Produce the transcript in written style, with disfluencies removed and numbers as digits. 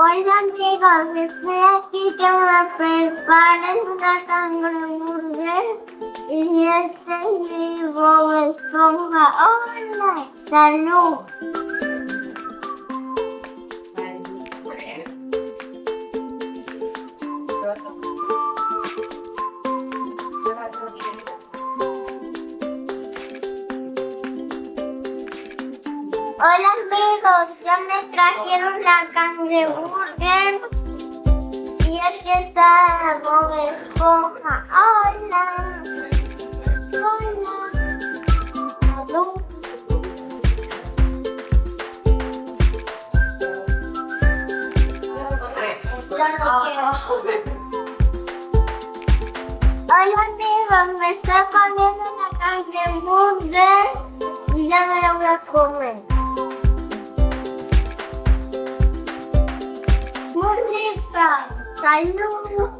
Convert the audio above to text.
Hola amigos, estoy aquí que me preparen una cangreburger y este es mi Bob Esponja. ¡Hola! ¡Salud! Hola amigos, ya me trajeron la CangreBurger y aquí está Bob Esponja. Hola, hola, salud. Hola amigos, me estoy comiendo la CangreBurger y ya me la voy a comer. ¡Salud!